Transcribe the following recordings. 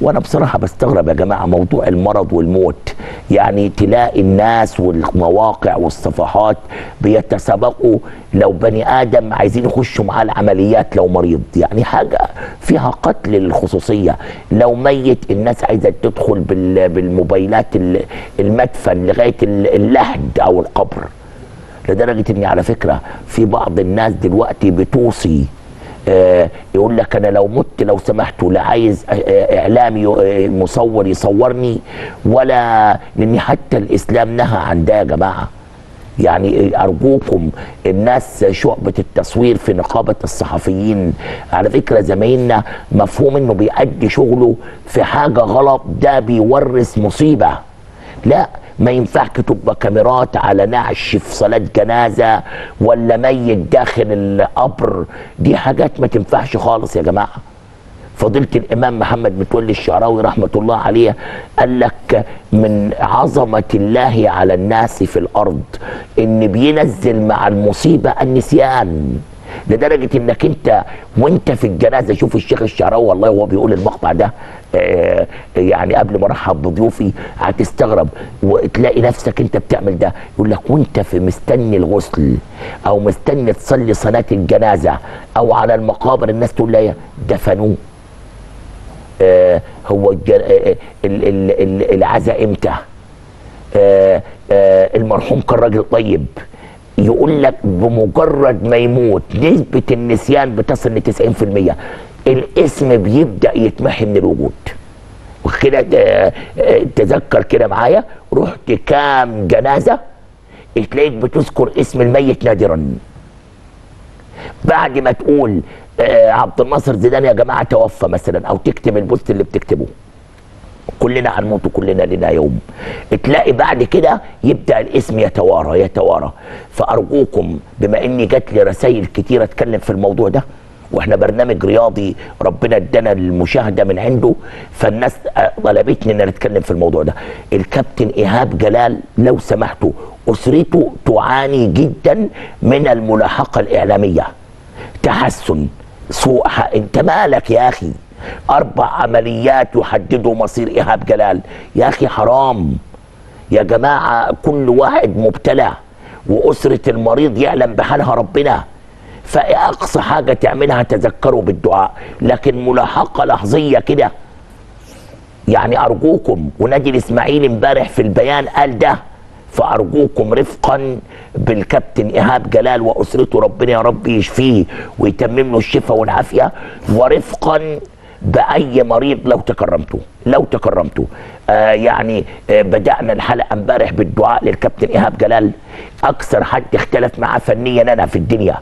وانا بصراحه بستغرب يا جماعه موضوع المرض والموت، يعني تلاقي الناس والمواقع والصفحات بيتسابقوا لو بني ادم عايزين يخشوا معاه العمليات لو مريض، يعني حاجه فيها قتل للخصوصيه، لو ميت الناس عايزه تدخل بالموبايلات المدفن لغايه اللحد او القبر، لدرجه ان على فكره في بعض الناس دلوقتي بتوصي يقول لك انا لو مت لو سمحتوا لا عايز اعلامي مصور يصورني ولا، لان حتى الاسلام نهى عن ده يا جماعه. يعني ارجوكم الناس شعبه التصوير في نقابه الصحفيين، على فكره زمايلنا مفهوم انه بيأدي شغله في حاجه غلط، ده بيورث مصيبه. لا، ما ينفعش تبقى كاميرات على نعش في صلاة جنازة ولا ميت داخل القبر، دي حاجات ما تنفعش خالص يا جماعة. فضيلة الإمام محمد متولي الشعراوي رحمة الله عليه قال لك من عظمة الله على الناس في الأرض إن بينزل مع المصيبة النسيان، لدرجة إنك أنت وأنت في الجنازة، شوف الشيخ الشعراوي والله وهو بيقول المقطع ده يعني قبل ما ارحب بضيوفي هتستغرب، وتلاقي نفسك انت بتعمل ده، يقول لك وانت في مستني الغسل او مستني تصلي صلاه الجنازه او على المقابر الناس تقول لها دفنوه. هو العزاء امتى؟ المرحوم كان راجل طيب. يقول لك بمجرد ما يموت نسبه النسيان بتصل ل 90%، الاسم بيبدأ يتمحي من الوجود. وكده تذكر كده معايا، رحت كام جنازة تلاقيك بتذكر اسم الميت نادرا. بعد ما تقول عبد الناصر زيدان يا جماعة توفى مثلا، او تكتب البوست اللي بتكتبه كلنا هنموت وكلنا لنا يوم، تلاقي بعد كده يبدا الاسم يتوارى يتوارى. فارجوكم بما اني جات لي رسائل كتيرة اتكلم في الموضوع ده، واحنا برنامج رياضي ربنا ادانا المشاهده من عنده، فالناس طلبتني ان نتكلم في الموضوع ده. الكابتن ايهاب جلال لو سمحتوا، اسرته تعاني جدا من الملاحقه الاعلاميه، تحسن، سوء، انت مالك يا اخي؟ 4 عمليات يحددوا مصير ايهاب جلال، يا اخي حرام يا جماعه. كل واحد مبتلى واسره المريض يعلم بحالها ربنا، فأقصى حاجة تعملها تذكروا بالدعاء، لكن ملاحقة لحظية كده يعني أرجوكم. ونادي الإسماعيلي امبارح في البيان قال ده، فأرجوكم رفقا بالكابتن إيهاب جلال وأسرته، ربنا يا رب يشفيه ويتمم له الشفاء والعافية، ورفقا بأي مريض لو تكرمتوا لو تكرمتوا. يعني بدأنا الحلقة امبارح بالدعاء للكابتن إيهاب جلال، أكثر حد اختلف معاه فنيا أنا في الدنيا،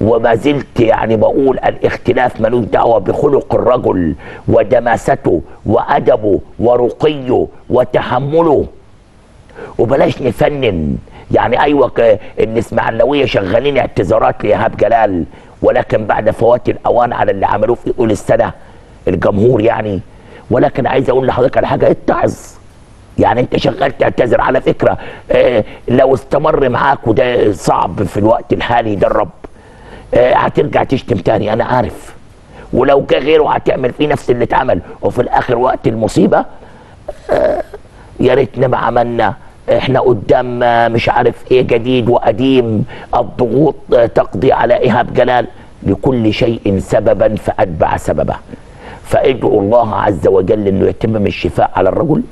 وما زلت يعني بقول الاختلاف ملوش دعوه بخلق الرجل ودماسته وادبه ورقيه وتحمله، وبلاش نفنن. يعني ايوه الاسماعيلاويه شغالين اعتذارات لايهاب جلال، ولكن بعد فوات الاوان على اللي عملوه في طول السنه الجمهور يعني. ولكن عايز اقول لحضرتك على حاجه، اتعظ يعني انت شغال تعتذر على فكره، لو استمر معاك وده صعب في الوقت الحالي ده الرب، هترجع تشتم تاني انا عارف، ولو جه غيره هتعمل فيه نفس اللي اتعمل، وفي الاخر وقت المصيبه يا ريتنا ما عملنا، احنا قدام مش عارف ايه جديد وقديم، الضغوط تقضي على ايهاب جلال، لكل شيء سببا فاتبع سببه. فادعوا الله عز وجل انه يتمم الشفاء على الرجل،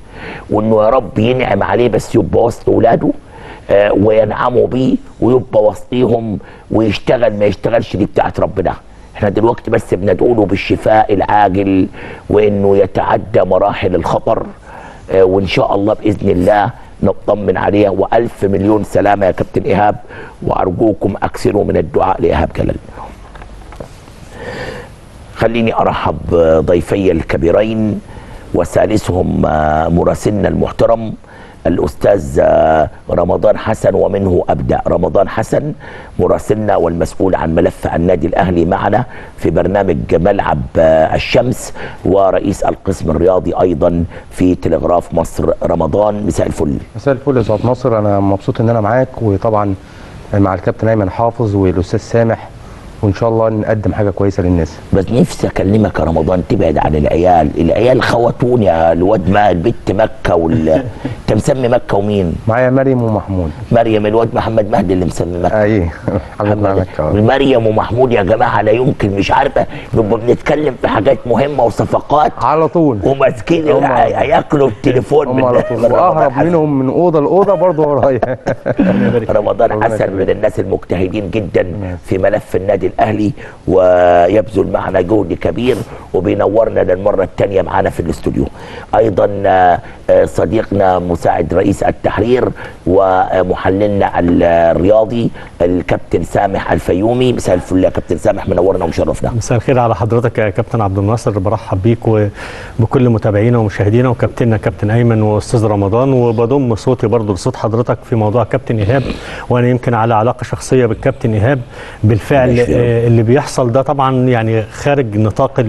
وانه يا رب ينعم عليه، بس يبقى وسط اولاده وينعموا بيه ويبقى وسطيهم، ويشتغل ما يشتغلش دي بتاعت ربنا، احنا دلوقتي بس بندعوله بالشفاء العاجل وانه يتعدى مراحل الخطر، وان شاء الله باذن الله نطمن عليه. والف مليون سلامه يا كابتن ايهاب، وارجوكم اكثروا من الدعاء لايهاب جلال. خليني ارحب بضيفي الكبيرين وثالثهم مراسلنا المحترم الأستاذ رمضان حسن، ومنه أبدأ. رمضان حسن مراسلنا والمسؤول عن ملف النادي الأهلي معنا في برنامج ملعب الشمس، ورئيس القسم الرياضي أيضا في تلغراف مصر. رمضان مساء الفل. مساء الفل يا أستاذ ناصر، أنا مبسوط إن أنا معاك، وطبعا مع الكابتن أيمن حافظ والأستاذ سامح وان شاء الله نقدم حاجه كويسه للناس. بس نفسي اكلمك يا رمضان تبعد عن العيال، العيال خواتون يا الواد ما البت مكه انت مسمي مكه ومين؟ معايا مريم ومحمود. مريم الواد محمد مهدي اللي مسمي مكه. ايوه حبيبنا مكه. مريم ومحمود يا جماعه لا يمكن، مش عارفه نبقى بنتكلم في حاجات مهمه وصفقات على طول وماسكين هياكلوا التليفون من على طول واهرب منهم من اوضه لاوضه برضه ورايا. رمضان حسن من الناس المجتهدين جدا في ملف النادي الأهلي، ويبذل معنا جهد كبير وبينورنا للمرة الثانية معنا في الاستوديو. أيضا صديقنا مساعد رئيس التحرير ومحللنا الرياضي الكابتن سامح الفيومي. مساء الفل يا كابتن سامح، منورنا ومشرفنا. مساء الخير على حضرتك يا كابتن عبد الناصر، برحب بيك وبكل متابعينا ومشاهدينا وكابتننا كابتن أيمن وأستاذ رمضان، وبضم صوتي برضه لصوت حضرتك في موضوع كابتن إيهاب، وأنا يمكن على علاقة شخصية بالكابتن إيهاب بالفعل. اللي بيحصل ده طبعا يعني خارج نطاق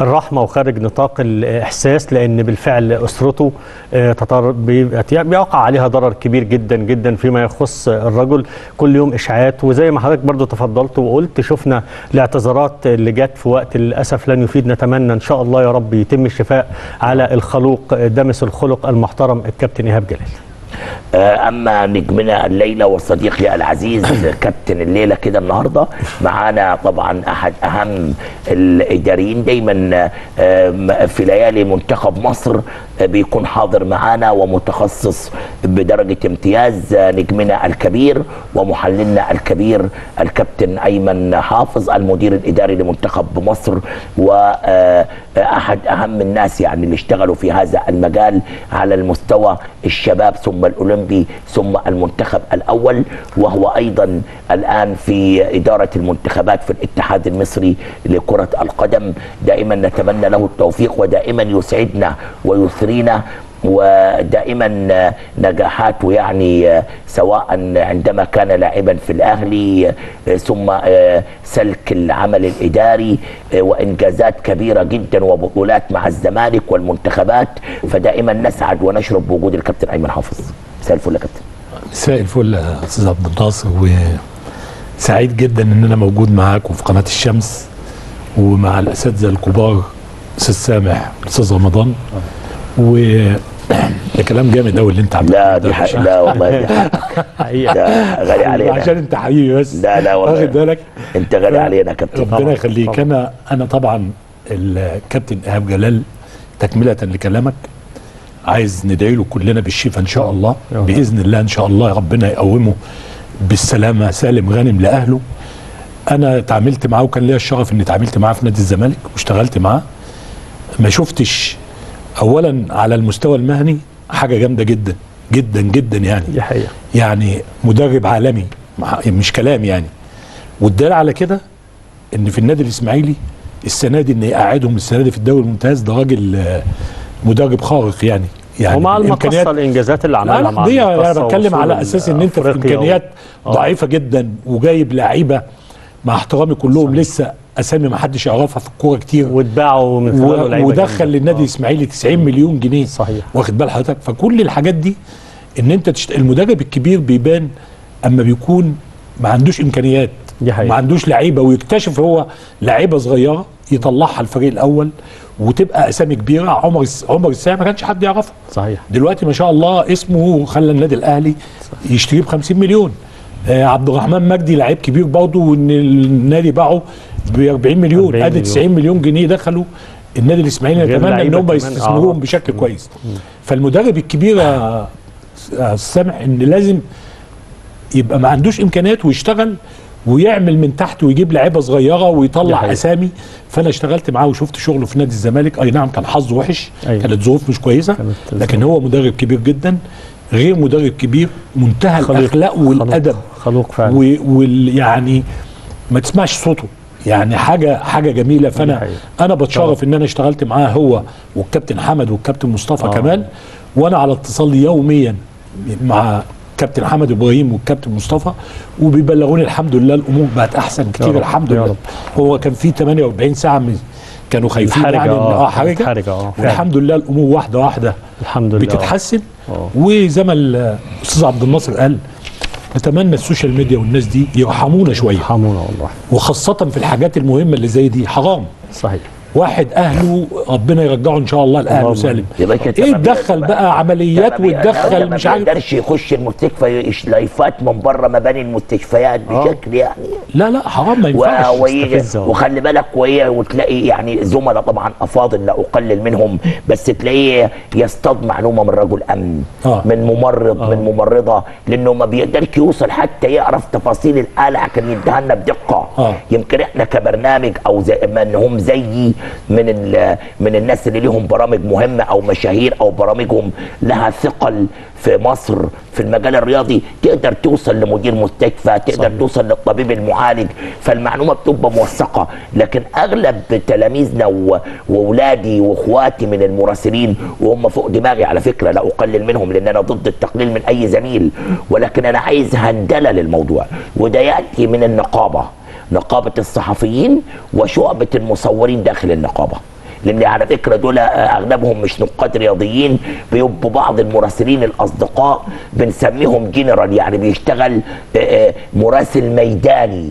الرحمه وخارج نطاق الاحساس، لان بالفعل اسرته بيقع عليها ضرر كبير جدا جدا فيما يخص الرجل. كل يوم اشاعات، وزي ما حضرتك برضو تفضلت وقلت شفنا الاعتذارات اللي جت في وقت للاسف لن يفيد. نتمنى ان شاء الله يا رب يتم الشفاء على الخلوق دامس الخلق المحترم الكابتن ايهاب جلال. اما نجمنا الليله وصديقي العزيز كابتن الليله كده النهارده معانا طبعا احد اهم الاداريين دايما في ليالي منتخب مصر، بيكون حاضر معانا ومتخصص بدرجه امتياز، نجمنا الكبير ومحللنا الكبير الكابتن ايمن حافظ المدير الاداري لمنتخب مصر، واحد اهم الناس يعني اللي اشتغلوا في هذا المجال على المستوى الشباب ثم الأولمبي ثم المنتخب الأول، وهو أيضا الآن في إدارة المنتخبات في الاتحاد المصري لكرة القدم. دائما نتمنى له التوفيق، ودائما يسعدنا ويثرينا، ودائما نجاحاته يعني سواء عندما كان لاعبا في الأهلي ثم سلك العمل الإداري وإنجازات كبيرة جدا وبطولات مع الزمالك والمنتخبات، فدائما نسعد ونشرب بوجود الكابتن أيمن حافظ. مساء الفل يا كابتن. مساء الفل يا أستاذ عبد الناصر، وسعيد جدا إن أنا موجود معاكم في قناة الشمس ومع الأساتذة الكبار أستاذ سامح أستاذ رمضان. ده كلام جامد قوي اللي انت عملته. لا دي حقيقة، لا والله دي حقيقة، ده غالي علينا عشان انت حبيبي بس. لا لا والله واخد بالك انت غالي علينا يا كابتن، ربنا يخليك. انا طبعا الكابتن ايهاب جلال تكملة لكلامك عايز ندعي له كلنا بالشفاء ان شاء الله باذن الله، ان شاء الله ربنا يقومه بالسلامة سالم غانم لاهله. انا اتعاملت معاه وكان ليا الشرف اني اتعاملت معاه في نادي الزمالك واشتغلت معاه، ما شفتش اولا على المستوى المهني حاجه جامده جدا جدا جدا يعني دي حقيقة. يعني مدرب عالمي مش كلام يعني، والدليل على كده ان في النادي الاسماعيلي السنه دي ان يقعدهم السنه دي في الدوري الممتاز، ده راجل مدرب خارق يعني ومع المقصه الانجازات اللي عملها مع دي انا بتكلم على اساس ان انت في امكانيات ضعيفه جدا وجايب لعيبه مع احترامي كلهم لسه اسامي ما حدش يعرفها في الكوره كتير واتباعوا من خلاله لعيبه ودخل للنادي الاسماعيلي 90 مليون جنيه. صحيح، واخد بال حضرتك. فكل الحاجات دي ان انت المدرب الكبير بيبان اما بيكون ما عندوش امكانيات ما عندوش لعيبه، ويكتشف هو لعيبه صغيره يطلعها الفريق الاول وتبقى اسامي كبيره. عمر الساعه ما كانش حد يعرفه. صحيح، دلوقتي ما شاء الله اسمه خلى النادي الاهلي يشتريه ب 50 مليون. عبد الرحمن مجدي لعيب كبير برضه، وان النادي باعه ب 40 مليون، ادي 90 مليون جنيه دخلوا النادي الاسماعيلي. نتمنى ان هم يستثمروهم بشكل كويس. فالمدرب الكبير سامح ان لازم يبقى ما عندوش امكانيات ويشتغل ويعمل من تحت ويجيب لعيبه صغيره ويطلع اسامي. فانا اشتغلت معاه وشفت شغله في نادي الزمالك، اي نعم كان حظه وحش، كانت ظروف مش كويسه، لكن هو مدرب كبير جدا، غير مدرب كبير منتهى الاخلاق والادب، خلوق فعلا، ويعني ما تسمعش صوته يعني حاجه جميله. فانا بتشرف ان انا اشتغلت معاه هو والكابتن حمد والكابتن مصطفى كمال، وانا على اتصال يوميا مع كابتن حمد ابراهيم والكابتن مصطفى، وبيبلغوني الحمد لله الامور بقت احسن كتير الحمد لله. هو كان في 48 ساعه كانوا خايفين يعني حرجه، والحمد لله الامور واحده واحده الحمد لله بتتحسن. وزي ما الاستاذ عبد الناصر قال نتمنى السوشيال ميديا والناس دي يرحمونا شويه، يرحمونا والله، وخاصه في الحاجات المهمه اللي زي دي حرام. صحيح. واحد اهله ربنا يرجعه ان شاء الله لاهله سالم، ايه تدخل بقى عمليات وتدخل مش عارف، ما يقدرش يخش المستشفى لايفات من بره مباني المستشفيات بشكل يعني لا لا حرام، ما ينفعش. وخلي بالك وتلاقي يعني زملاء طبعا افاضل لا اقلل منهم، بس تلاقيه يصطاد معلومه من رجل امن من ممرض من ممرضه، لانه ما بيقدرش يوصل حتى يعرف تفاصيل الحاله عشان يديها لنا بدقه. يمكن احنا كبرنامج او زي من هم زيي من الناس اللي ليهم برامج مهمه او مشاهير او برامجهم لها ثقل في مصر في المجال الرياضي، تقدر توصل لمدير مستشفى، تقدر توصل للطبيب المعالج، فالمعلومه بتبقى موثقه. لكن اغلب تلاميذنا واولادي واخواتي من المراسلين وهم فوق دماغي على فكره، لا اقلل منهم لان انا ضد التقليل من اي زميل، ولكن انا عايز هندله للموضوع، وده ياتي من النقابه، نقابة الصحفيين وشعبة المصورين داخل النقابة، لأن على فكرة دول أغلبهم مش نقاد رياضيين، بيبقوا بعض المراسلين الأصدقاء بنسميهم جنرال، يعني بيشتغل مراسل ميداني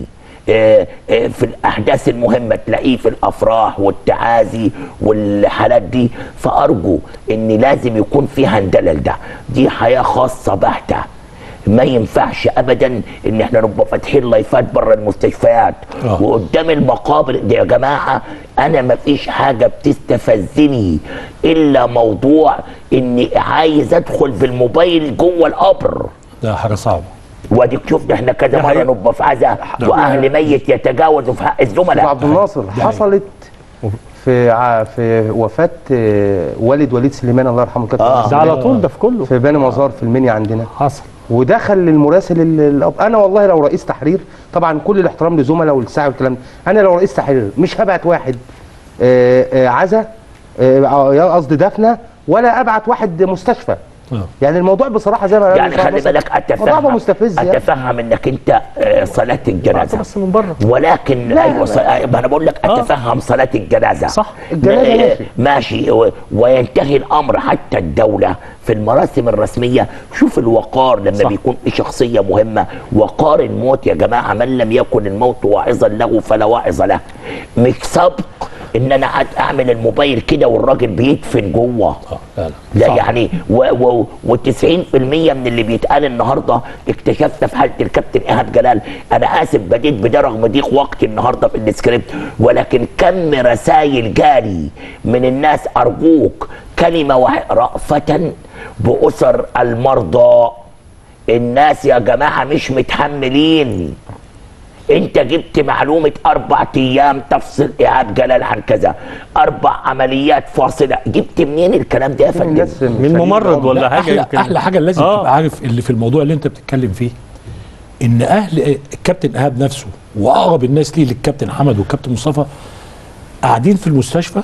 في الأحداث المهمة، تلاقيه في الأفراح والتعازي والحالات دي. فأرجو إن لازم يكون في هندلة لده، دي حياة خاصة بحتة، ما ينفعش ابدا ان احنا نبقى فاتحين لايفات بره المستشفيات وقدام المقابر دي. يا جماعه انا ما فيش حاجه بتستفزني الا موضوع اني عايز ادخل بالموبايل جوه القبر، ده حاجه صعبه. واديك شفنا احنا كذا مره نبقى في عزا واهل ميت يتجاوزوا في حق الزملاء. عبد الناصر حصلت في وفاه والد وليد سليمان الله يرحمه، كابتن ده على طول ده في كله في بني مزار في المنيا عندنا حصل، ودخل المراسل الاب. انا والله لو رئيس تحرير، طبعا كل الاحترام لزملاء والساعه والكلام، انا لو رئيس تحرير مش هبعت واحد عزا قصدي دفنه، ولا ابعت واحد مستشفى. يعني الموضوع بصراحه زي ما يعني خلي بالك، اتفهم انك انت صلاه الجنازه بس من بره، ولكن ايوه انا بقول لك اتفهم صلاه الجنازه صح، الجنازه ماشي وينتهي الامر. حتى الدوله في المراسم الرسميه شوف الوقار لما بيكون في شخصيه مهمه، وقار الموت يا جماعه، من لم يكن الموت واعظا له فلا واعظ له. مش سبق ان انا اعمل الموبايل كده والراجل بيدفن جوه، لا يعني و90% من اللي بيتقال النهارده اكتشفنا في حاله الكابتن ايهاب جلال. انا اسف بديت بده رغم ضيق وقتي النهارده في السكريبت، ولكن كم رسائل جالي من الناس ارجوك كلمه واحده رأفة باسر المرضى. الناس يا جماعه مش متحملين، انت جبت معلومه 4 ايام تفصل ايهاب جلال عن كذا، 4 عمليات فاصله، جبت منين الكلام ده يا فندم؟ من ممرض ولا حاجه؟ احلى حاجه لازم تبقى عارف اللي في الموضوع اللي انت بتتكلم فيه، ان اهل الكابتن ايهاب نفسه واقرب الناس ليه للكابتن حمد والكابتن مصطفى قاعدين في المستشفى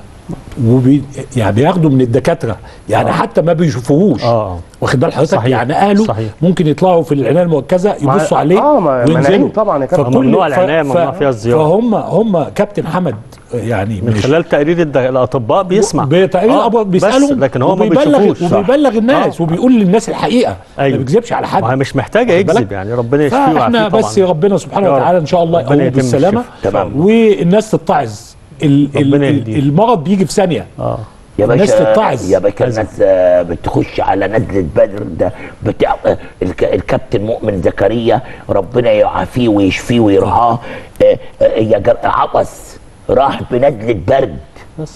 يعني بياخدوا من الدكاتره، يعني حتى ما بيشوفوهوش. واخد بال حضرتك؟ يعني اهله ممكن يطلعوا في العنايه المركزه يبصوا عليه وينزلوا طبعا يا كابتن، ممنوع العنايه ممنوع فيها الزياره. فهم كابتن حمد يعني من خلال تقرير الاطباء بيسمع تقرير الاطباء بيسالهم، لكن هو ما بيشوفوش وبيبلغ الناس وبيقول للناس الحقيقه، ما بيكذبش على حد، مش محتاج يكذب يعني، ربنا يشفيه ويعافيه طبعا. بس ربنا سبحانه وتعالى ان شاء الله يقوم بالسلامه والناس تتعظ. المرض بيجي في ثانيه يا باشا، الناس تتعظ يا باشا، الناس بتخش على نزله بدر ده بتاع الكابتن مؤمن زكريا ربنا يعافيه ويشفيه ويرعاه، عطس راح بنزله برد،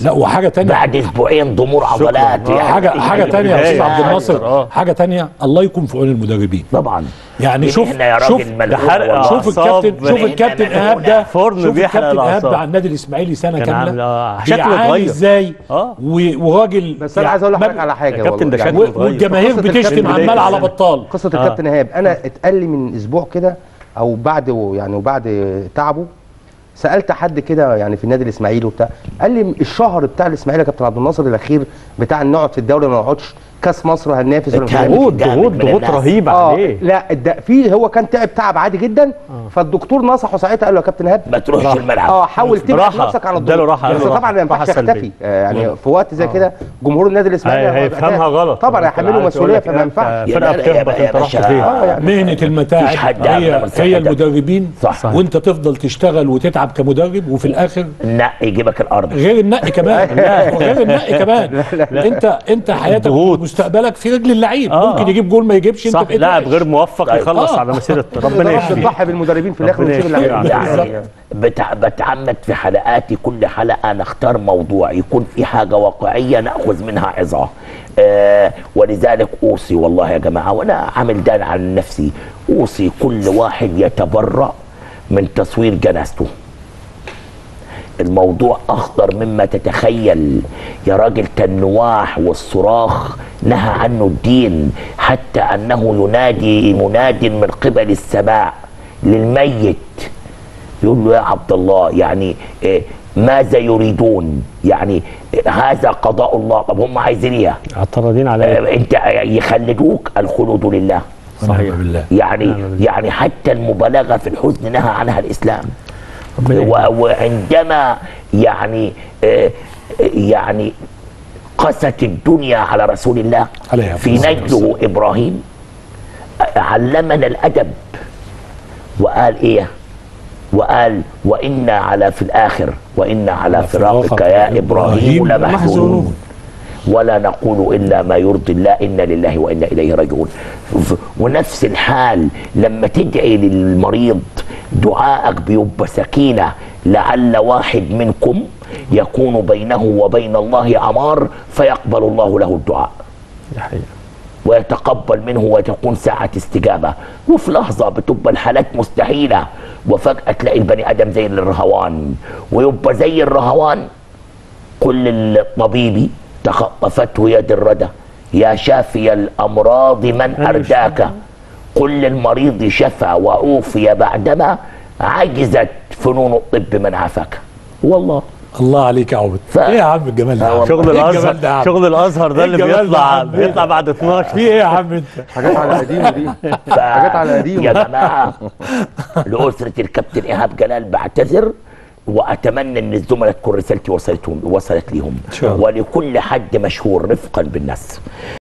لا وحاجه ثانيه بعد اسبوعين ضمور عضلات، حاجه ثانيه يا استاذ عبد الناصر، حاجه ثانيه الله يكون في عون المدربين طبعا. يعني شوف الكابتن ايهاب ده، شوف الكابتن ايهاب ده على النادي الاسماعيلي سنه كامله شكله اتغير ازاي، وراجل. بس انا عايز اقول لحضرتك على حاجه والله، والجماهير بتشتم عمال على بطال. قصه الكابتن ايهاب انا اتقال لي من اسبوع كده او بعد يعني وبعد تعبه، سالت حد كده يعني في النادي الاسماعيلي وبتاع، قال لي الشهر بتاع الاسماعيلي يا كابتن عبد الناصر الاخير بتاع نقعد في الدوري ما نقعدش، كاس مصر وهننافس. ضغوط رهيبه عليه. لا في هو كان تعب عادي جدا. فالدكتور نصحه ساعتها قال له يا كابتن إيهاب ما تروحش الملعب، حاول تبعد نفسك عن الضغوط. بس طبعا ما ينفعش يختفي يعني في وقت زي كده. جمهور النادي الاسماعيلي هيفهمها غلط طبعا، هيحمله مسؤوليه، فما ينفعش فرقه بتهبط انت رايح فين. مهنه المتاعب هي المدربين، وانت تفضل تشتغل وتتعب كمدرب وفي الاخر النقي يجيبك الارض، غير النقي كمان. غير النقي كمان، انت حياتك مستقبلك في رجل اللعيب. ممكن يجيب جول ما يجيبش، انت لاعب غير موفق يخلص على مسيره. ربنا يشفيك. بتضحي بالمدربين في الاخر وتسيب اللعيب. بتعمد في حلقاتي كل حلقه نختار موضوع يكون في حاجه واقعيه ناخذ منها عظه. ولذلك اوصي والله يا جماعه، وانا عامل ده عن نفسي، اوصي كل واحد يتبرأ من تصوير جنازته. الموضوع أخطر مما تتخيل يا راجل. كالنواح والصراخ نهى عنه الدين، حتى أنه ينادي مناد من قبل السماء للميت يقول له يا عبد الله يعني ماذا يريدون؟ يعني هذا قضاء الله. طب هم عايزين ايه؟ عطردين عليك انت يخلدوك. الخلود لله صحيح بالله. يعني حتى المبالغة في الحزن نهى عنها الإسلام. وعندما يعني قست الدنيا على رسول الله في نجله إبراهيم، علمنا الأدب وقال إيه؟ وقال وإنا على في الآخر وإنا على فراقك يا إبراهيم لمحزونون ولا نقول إلا ما يرضي الله إنا لله وإنا إليه راجعون. ونفس الحال لما تدعي للمريض دعائك بيبقى سكينة، لعل واحد منكم يكون بينه وبين الله أمار فيقبل الله له الدعاء ويتقبل منه وتكون ساعة استجابة. وفي لحظة بتبقى الحالات مستحيلة، وفجأة تلاقي البني آدم زي الرهوان ويبقى زي الرهوان. كل الطبيبي تخطفته يد الردى يا شافي الأمراض من أرداك، كل المريض شفى وأوفي بعدما عجزت فنون الطب من عفاك. والله الله عليك يا عبد. ايه يا عم الجمال ده؟ شغل الازهر، شغل الازهر ده اللي بيطلع بعد 12. في ايه يا عم انت؟ حاجات على قديمه دي، حاجات على قديمه يا جماعه. لأسرة الكابتن إيهاب جلال بعتذر، واتمنى ان الزملاء تكون رسالتي وصلت ليهم، ولكل حد مشهور رفقا بالناس.